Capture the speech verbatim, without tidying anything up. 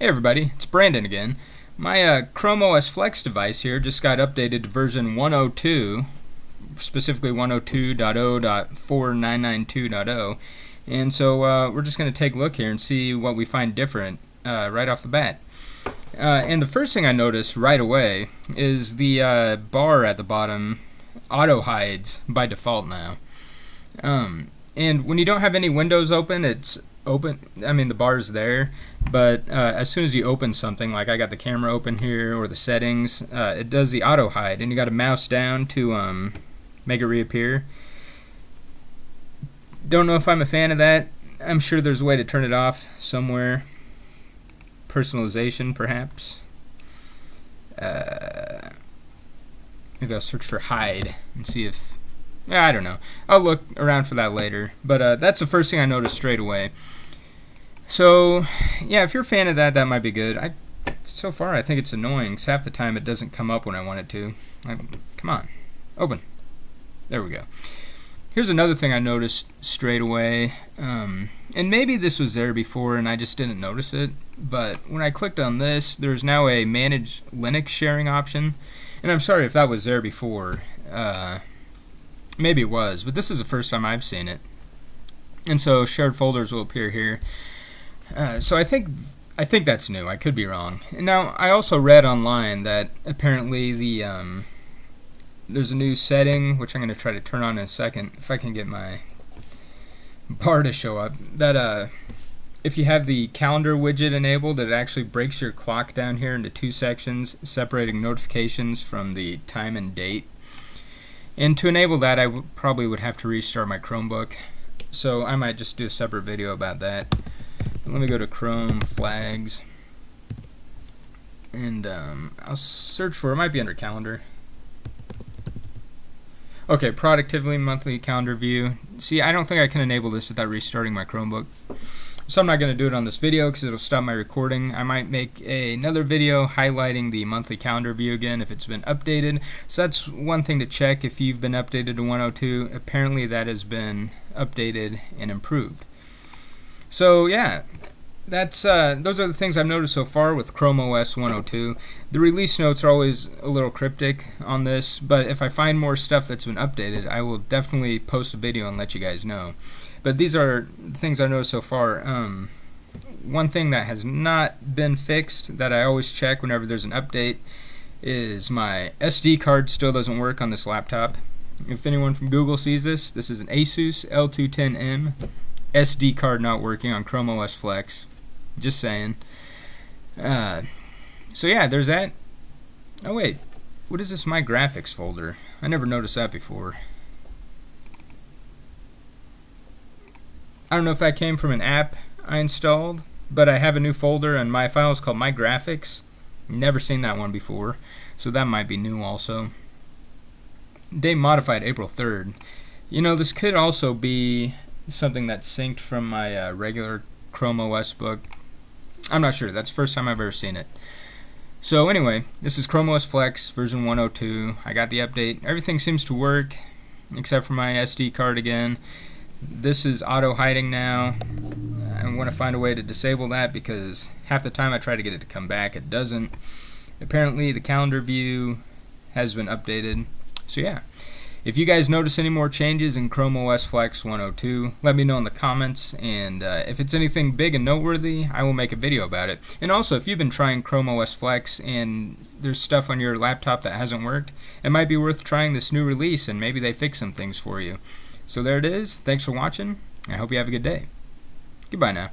Hey everybody, it's Brandon again. My uh, Chrome O S Flex device here just got updated to version one oh two, specifically one oh two dot zero dot four nine nine two dot zero, and so uh, we're just going to take a look here and see what we find different uh, right off the bat. Uh, and the first thing I noticed right away is the uh, bar at the bottom auto hides by default now. Um, and when you don't have any windows open, it's open. I mean, the bar's there, but uh, as soon as you open something, like I got the camera open here or the settings, uh, it does the auto hide, and you got to mouse down to um, make it reappear. Don't know if I'm a fan of that. I'm sure there's a way to turn it off somewhere. Personalization, perhaps. Uh, maybe I'll search for hide and see if. I don't know. I'll look around for that later. But uh, that's the first thing I noticed straight away. So, yeah, if you're a fan of that, that might be good. I, so far, I think it's annoying, because half the time it doesn't come up when I want it to. Like, come on. Open. There we go. Here's another thing I noticed straight away. Um, and maybe this was there before and I just didn't notice it. But when I clicked on this, there's now a Manage Linux Sharing option. And I'm sorry if that was there before. Uh... Maybe it was, but this is the first time I've seen it. And so shared folders will appear here. Uh, so I think I think that's new. I could be wrong. And now I also read online that apparently the um, there's a new setting which I'm going to try to turn on in a second if I can get my bar to show up. That uh, if you have the calendar widget enabled, it actually breaks your clock down here into two sections, separating notifications from the time and date. And to enable that, I w probably would have to restart my Chromebook. So I might just do a separate video about that. Let me go to Chrome flags. And um, I'll search for, it might be under calendar. Okay, productivity monthly calendar view. See, I don't think I can enable this without restarting my Chromebook. So I'm not going to do it on this video because it'll stop my recording. I might make a, another video highlighting the monthly calendar view again if it's been updated. So that's one thing to check if you've been updated to one oh two. Apparently that has been updated and improved. So yeah, that's uh, those are the things I've noticed so far with Chrome O S one oh two. The release notes are always a little cryptic on this, but if I find more stuff that's been updated, I will definitely post a video and let you guys know. But these are things I noticed so far. Um, one thing that has not been fixed that I always check whenever there's an update is my S D card still doesn't work on this laptop. If anyone from Google sees this, this is an Asus L two ten M S D card not working on Chrome O S Flex. Just saying. Uh, so yeah, there's that. Oh wait, what is this? My graphics folder. I never noticed that before. I don't know if that came from an app I installed, but I have a new folder in my files called My Graphics. Never seen that one before, so that might be new also. Day modified April third. You know, this could also be something that's synced from my uh, regular Chrome O S book. I'm not sure. That's the first time I've ever seen it. So anyway, this is Chrome O S Flex version one oh two. I got the update. Everything seems to work except for my S D card again. This is auto hiding now. I want to find a way to disable that because half the time I try to get it to come back, it doesn't. Apparently the calendar view has been updated. So yeah, if you guys notice any more changes in Chrome O S Flex one oh two, let me know in the comments, and uh, if it's anything big and noteworthy, I will make a video about it. And also, if you've been trying Chrome O S Flex and there's stuff on your laptop that hasn't worked, it might be worth trying this new release and maybe they fix some things for you. So there it is. Thanks for watching. I hope you have a good day. Goodbye now.